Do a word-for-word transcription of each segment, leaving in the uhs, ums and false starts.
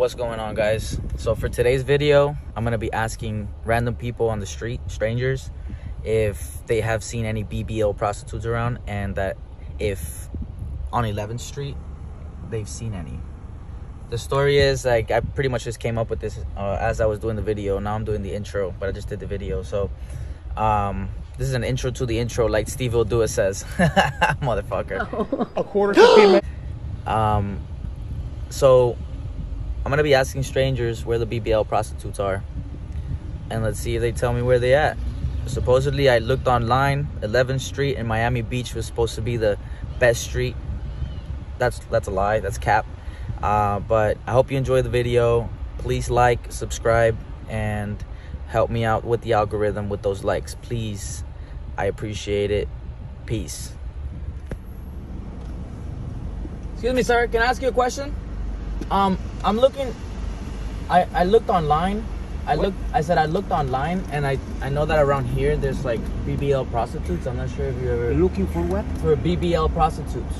What's going on, guys? So for today's video, I'm gonna be asking random people on the street, strangers, if they have seen any B B L prostitutes around, and that if on eleventh street they've seen any. The story is, like, I pretty much just came up with this uh, as I was doing the video. Now I'm doing the intro, but I just did the video. So um this is an intro to the intro, like Steve Will Do It says. Motherfucker. Oh. A quarter to Um so I'm gonna be asking strangers where the B B L prostitutes are, and let's see if they tell me where they at. Supposedly, I looked online. eleventh street in Miami Beach was supposed to be the best street. That's that's a lie. That's cap. Uh, but I hope you enjoy the video. Please like, subscribe, and help me out with the algorithm with those likes, please. I appreciate it. Peace. Excuse me, sir. Can I ask you a question? Um, I'm looking. I I looked online. I what? looked. I said I looked online, and I I know that around here there's like B B L prostitutes. I'm not sure if you ever looking for what for B B L prostitutes.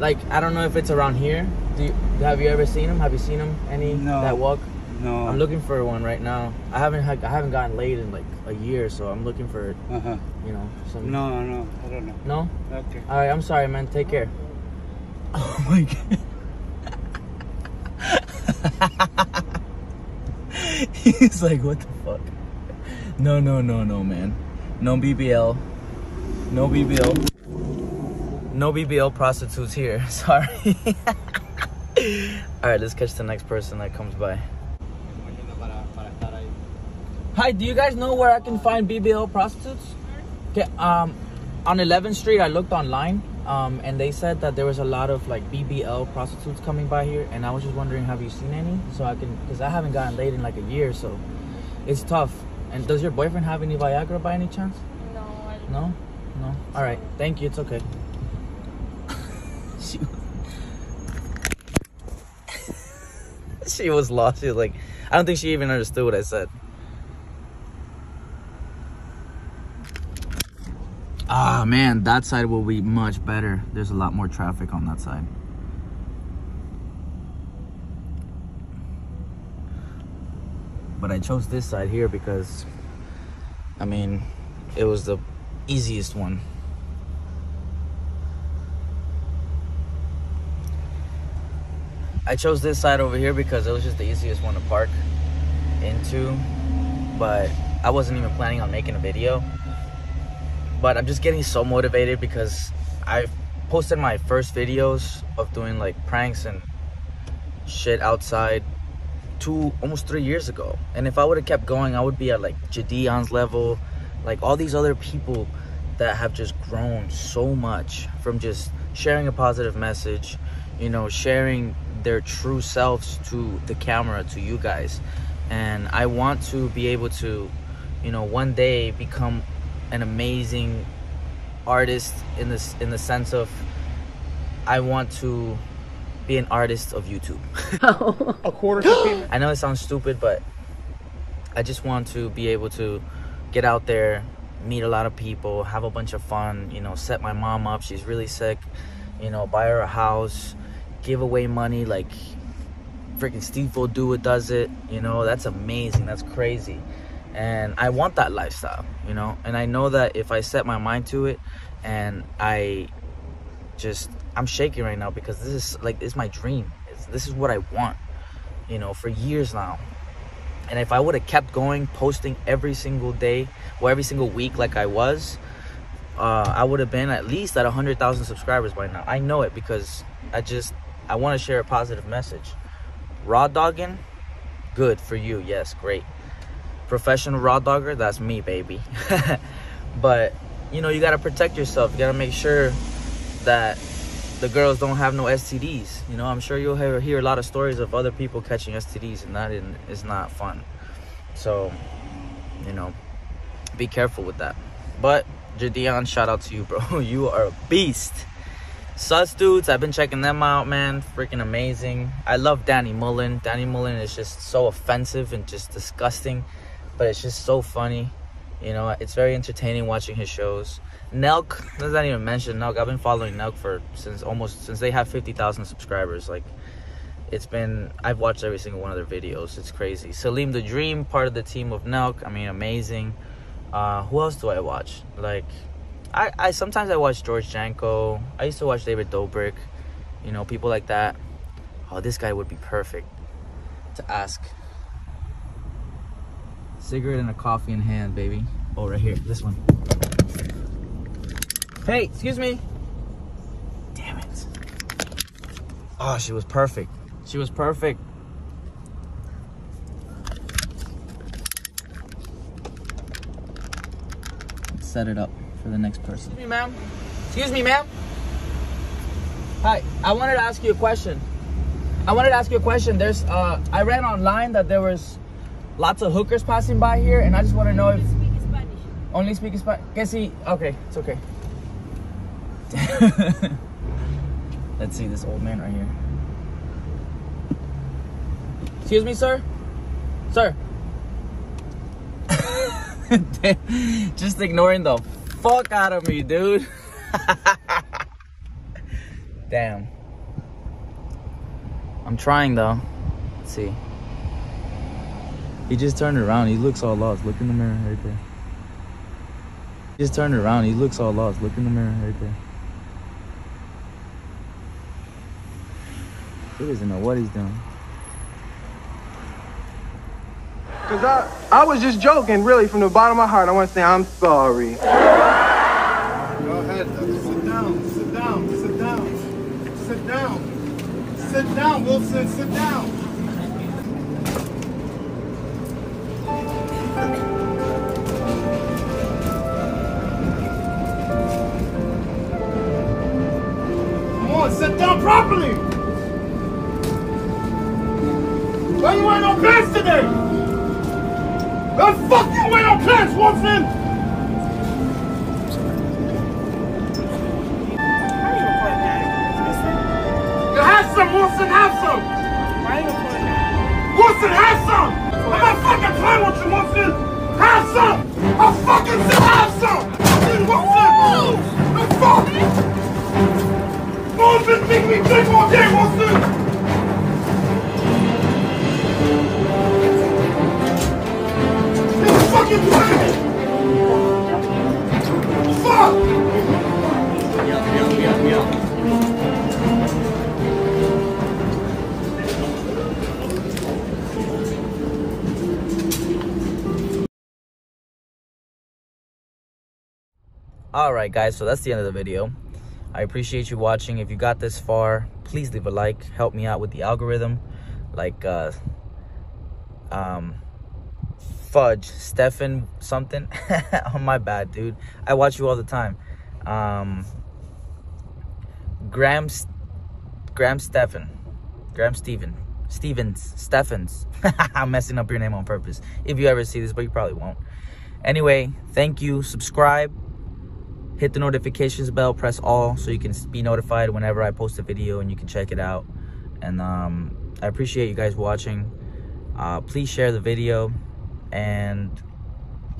Like, I don't know if it's around here. Do you, have you ever seen them? Have you seen them? Any no. that walk? No. I'm looking for one right now. I haven't had, I haven't gotten laid in like a year, so I'm looking for uh-huh. you know some. No, no, I don't know. No. Okay. All right. I'm sorry, man. Take care. Oh my god. He's like, what the fuck? No, no, no, no, man. No B B L. No B B L. No B B L prostitutes here. Sorry. All right, let's catch the next person that comes by. Hi, do you guys know where I can find B B L prostitutes? Okay, um, on eleventh street, I looked online. Um, and they said that there was a lot of like B B L prostitutes coming by here, and I was just wondering, have you seen any? So I can, because I haven't gotten laid in like a year, so it's tough. And does your boyfriend have any Viagra by any chance? No, I don't. No? No? All right. Thank you. It's okay. she, she was lost. She was like, I don't think she even understood what I said. Ah, man, that side will be much better. There's a lot more traffic on that side. But I chose this side here because, I mean, it was the easiest one. I chose this side over here because it was just the easiest one to park into. But I wasn't even planning on making a video. But I'm just getting so motivated because I've posted my first videos of doing like pranks and shit outside two, almost three years ago. And if I would have kept going, I would be at like Jideon's level, like all these other people that have just grown so much from just sharing a positive message, you know, sharing their true selves to the camera, to you guys. And I want to be able to, you know, one day become an amazing artist in this, in the sense of I want to be an artist of YouTube. A quarter to I know it sounds stupid, but I just want to be able to get out there, meet a lot of people, have a bunch of fun, you know, set my mom up, she's really sick, you know, buy her a house, give away money like freaking Steve Will Do It does it, you know. That's amazing, that's crazy. And I want that lifestyle, you know, and I know that if I set my mind to it, and I just, I'm shaking right now because this is like, it's my dream. It's, this is what I want, you know, for years now. And if I would have kept going, posting every single day or every single week like I was, uh, I would have been at least at one hundred thousand subscribers by now. I know it because I just, I want to share a positive message. Raw dogging, good for you. Yes, great. Professional raw dogger, that's me, baby. But you know, you gotta protect yourself. You gotta make sure that the girls don't have no S T Ds. You know, I'm sure you'll hear, hear a lot of stories of other people catching S T Ds, and that is not fun. So, you know, be careful with that. But Jideon, shout out to you, bro. You are a beast. Sus dudes, I've been checking them out, man. Freaking amazing. I love Danny Mullen. Danny Mullen is just so offensive and just disgusting. But it's just so funny, you know. It's very entertaining watching his shows. Nelk, let's not even mention Nelk. I've been following Nelk for since almost since they have fifty thousand subscribers. Like, it's been, I've watched every single one of their videos. It's crazy. Salim the Dream, part of the team of Nelk. I mean, amazing. Uh, who else do I watch? Like, I, I sometimes I watch George Janko. I used to watch David Dobrik. You know, people like that. Oh, this guy would be perfect to ask. Cigarette and a coffee in hand, baby. Oh, right here. This one. Hey, excuse me. Damn it. Oh, she was perfect. She was perfect. Let's set it up for the next person. Excuse me, ma'am. Excuse me, ma'am. Hi, I wanted to ask you a question. I wanted to ask you a question. There's, uh, I read online that there was lots of hookers passing by here, and I just want to know if... Speak Spanish. Only speak Spanish. Que si? Okay, it's okay. Let's see this old man right here. Excuse me, sir? Sir? Just ignoring the fuck out of me, dude. Damn. I'm trying, though. Let's see. He just turned around. He looks all lost. Look in the mirror right there. He just turned around. He looks all lost. Look in the mirror right there. He doesn't know what he's doing. Cause I, I was just joking, really, from the bottom of my heart. I want to say I'm sorry. Go ahead, sit down, sit down, sit down, sit down, sit down, Wilson, sit down. Come on, sit down properly. Why you wearing no pants today? Why the fuck you wearing no pants, Wolfman? You have some, Wilson, have some! Wilson, have some! I'm not fucking playing with you, Wilson! Have some! I fucking said have some! Wilson! The fuck! Wilson, make me think all day, Wilson! Fuck! All right, guys, so that's the end of the video. I appreciate you watching. If you got this far, please leave a like. Help me out with the algorithm. Like, uh, um... Fudge Stephan something. Oh, my bad, dude. I watch you all the time. Um, Graham, Graham Stephan, Graham Stephan, Stevens, Stephens. I'm messing up your name on purpose. If you ever see this, but you probably won't. Anyway, thank you. Subscribe. Hit the notifications bell. Press all so you can be notified whenever I post a video and you can check it out. And um, I appreciate you guys watching. Uh, please share the video. And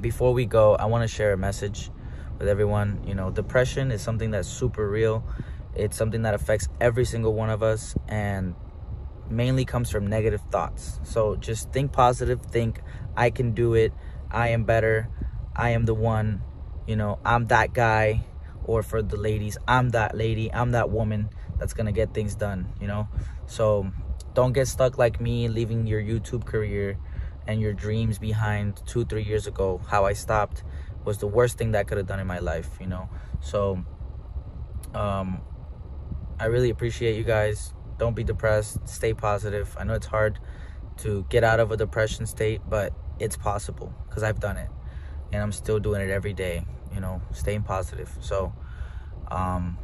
before we go, I want to share a message with everyone. You know, depression is something that's super real. It's something that affects every single one of us and mainly comes from negative thoughts. So just think positive. Think, I can do it. I am better. I am the one. You know, I'm that guy. Or for the ladies, I'm that lady. I'm that woman that's going to get things done, you know. So don't get stuck like me, leaving your YouTube career and your dreams behind two, three years ago. How I stopped was the worst thing that I could have done in my life, you know. So, um, I really appreciate you guys. Don't be depressed. Stay positive. I know it's hard to get out of a depression state, but it's possible because I've done it. And I'm still doing it every day, you know, staying positive. So, um,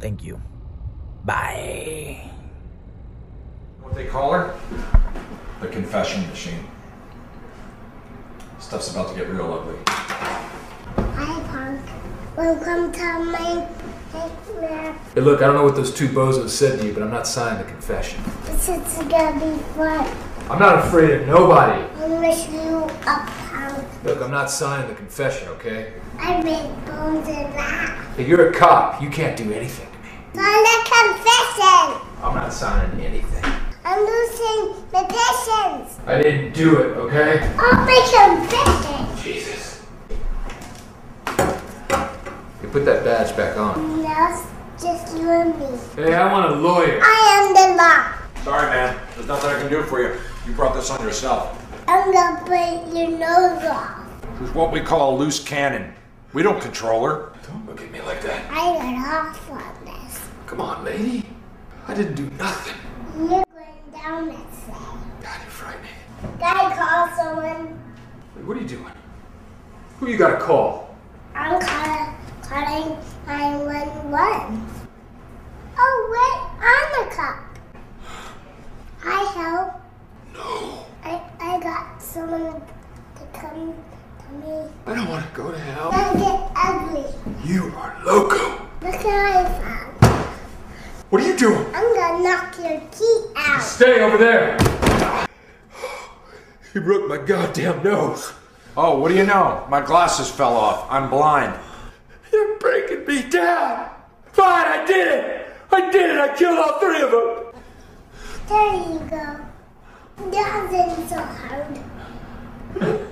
thank you. Bye. What they call her? The confession machine. Stuff's about to get real ugly. Hi, punk. Welcome to my picnic. Hey, look, I don't know what those two bozos said to you, but I'm not signing the confession. This is gonna be fun. I'm not afraid of nobody. I wish you a punk. Look, I'm not signing the confession, okay? I make bones and laugh. Hey, you're a cop. You can't do anything to me. Sign the confession. I'm not signing anything. I'm losing my patience. I didn't do it, okay? I'll make some patience. Jesus. You put that badge back on. No, just you and me. Hey, I want a lawyer. I am the law. Sorry, man. There's nothing I can do for you. You brought this on yourself. I'm gonna put your nose off. She's what we call a loose cannon. We don't control her. Don't look at me like that. I got off on this. Come on, lady. I didn't do nothing. You're going down that side. God, you're frightening. Can I call someone? Wait, what are you doing? Who you gotta call? I'm calling calling nine one one. Oh wait, I'm a cop. I help. No. I I got someone to come. I don't want to go to hell. Don't get ugly. You are loco. Look what I found. What are you doing? I'm gonna knock your teeth out. Stay over there. You broke my goddamn nose. Oh, what do you know? My glasses fell off. I'm blind. You're breaking me down. Fine, I did it. I did it. I killed all three of them. There you go. That wasn't so hard.